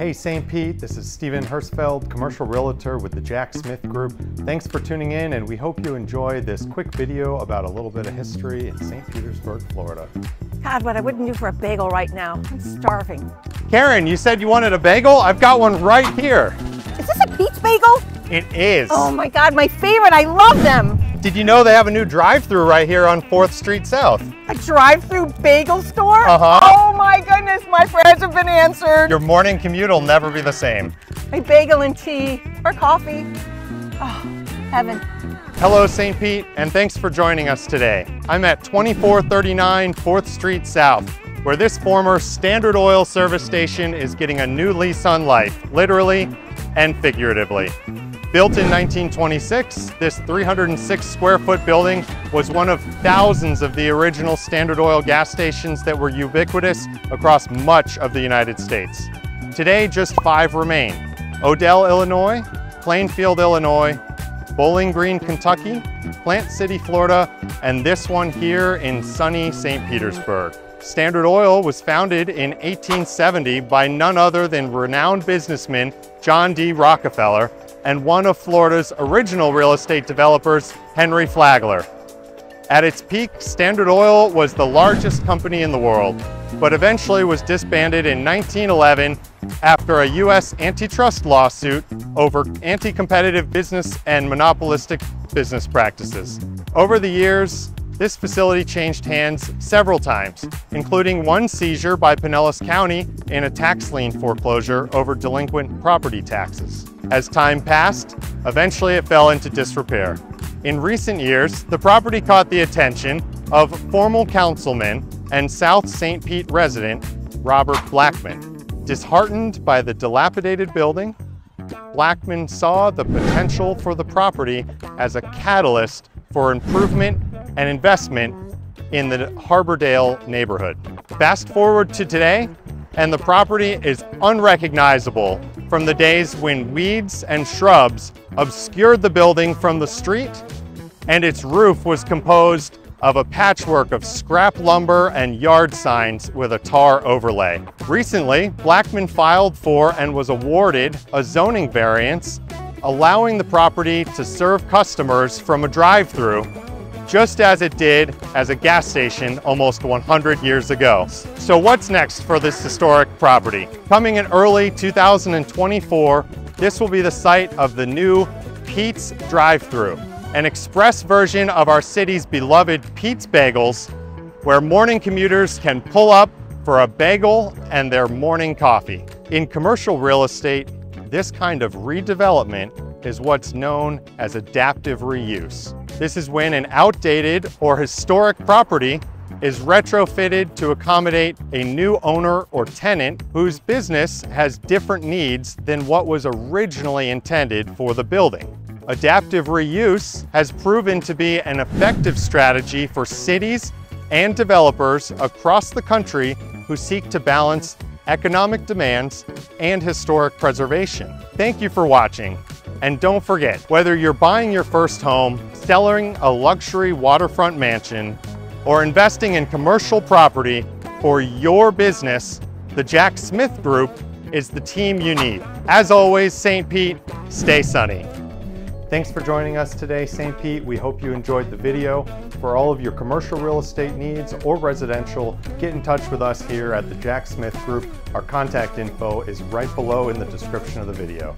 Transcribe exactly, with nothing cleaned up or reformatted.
Hey Saint Pete, this is Steven Herzfeld, commercial realtor with the Jac Smith Group. Thanks for tuning in, and we hope you enjoy this quick video about a little bit of history in Saint Petersburg, Florida. God, what I wouldn't do for a bagel right now. I'm starving. Karen, you said you wanted a bagel? I've got one right here. Is this a Pete's Bagel? It is. Oh my God, my favorite. I love them. Did you know they have a new drive-thru right here on fourth street South? A drive-thru bagel store? Uh-huh. Oh my goodness, my prayers have been answered. Your morning commute will never be the same. My bagel and tea, or coffee. Oh, heaven. Hello, Saint Pete, and thanks for joining us today. I'm at twenty-four thirty-nine fourth street South, where this former Standard Oil service station is getting a new lease on life, literally and figuratively. Built in nineteen twenty-six, this three hundred six square foot building was one of thousands of the original Standard Oil gas stations that were ubiquitous across much of the United States. Today, just five remain: Odell, Illinois, Plainfield, Illinois, Bowling Green, Kentucky, Plant City, Florida, and this one here in sunny Saint Petersburg. Standard Oil was founded in eighteen seventy by none other than renowned businessman John D. Rockefeller, and one of Florida's original real estate developers, Henry Flagler. At its peak, Standard Oil was the largest company in the world, but eventually was disbanded in nineteen eleven after a U S antitrust lawsuit over anti-competitive business and monopolistic business practices. Over the years, this facility changed hands several times, including one seizure by Pinellas County in a tax lien foreclosure over delinquent property taxes. As time passed, eventually it fell into disrepair. In recent years, the property caught the attention of former councilman and South Saint Pete resident, Robert Blackman. Disheartened by the dilapidated building, Blackman saw the potential for the property as a catalyst for improvement and investment in the Harbordale neighborhood. Fast forward to today, and the property is unrecognizable from the days when weeds and shrubs obscured the building from the street, and its roof was composed of a patchwork of scrap lumber and yard signs with a tar overlay. Recently, Blackman filed for and was awarded a zoning variance, allowing the property to serve customers from a drive-thru, just as it did as a gas station almost one hundred years ago. So what's next for this historic property? Coming in early two thousand twenty-four, this will be the site of the new Pete's Drive-Thru, an express version of our city's beloved Pete's Bagels, where morning commuters can pull up for a bagel and their morning coffee. In commercial real estate, this kind of redevelopment is what's known as adaptive reuse. This is when an outdated or historic property is retrofitted to accommodate a new owner or tenant whose business has different needs than what was originally intended for the building. Adaptive reuse has proven to be an effective strategy for cities and developers across the country who seek to balance economic demands and historic preservation. Thank you for watching. And don't forget, whether you're buying your first home, selling a luxury waterfront mansion, or investing in commercial property for your business, the Jac Smith Group is the team you need. As always, Saint Pete, stay sunny. Thanks for joining us today, Saint Pete. We hope you enjoyed the video. For all of your commercial real estate needs or residential, get in touch with us here at the Jac Smith Group. Our contact info is right below in the description of the video.